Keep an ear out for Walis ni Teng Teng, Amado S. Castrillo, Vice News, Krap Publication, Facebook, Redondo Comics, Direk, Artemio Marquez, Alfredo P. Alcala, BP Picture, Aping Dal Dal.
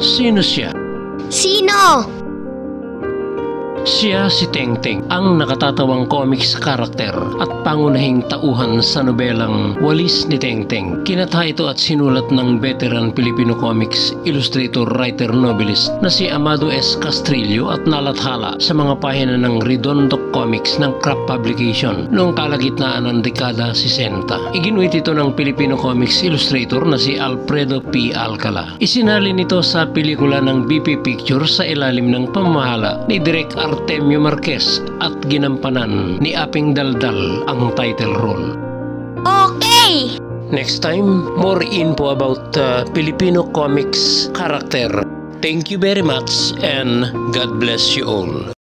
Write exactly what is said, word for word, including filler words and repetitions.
Sino siya? Sino? Siya si Teng Teng, ang nakatatawang comics karakter at pangunahing tauhan sa nobelang Walis ni Teng Teng. Kinatha ito at sinulat ng veteran Filipino comics illustrator, writer, novelist na si Amado S. Castrillo at nalathala sa mga pahina ng Redondo Comics ng Krap Publication noong kalagitnaan ng dekada sesenta. Iginuit ito ng Filipino comics illustrator na si Alfredo P. Alcala. Isinalin ito sa pelikula ng B P Picture sa ilalim ng pamahala ni Direk Artemio Marquez at ginampanan ni Aping Dal Dal ang title role. Okay! Next time, more info about uh, Filipino comics character. Thank you very much and God bless you all.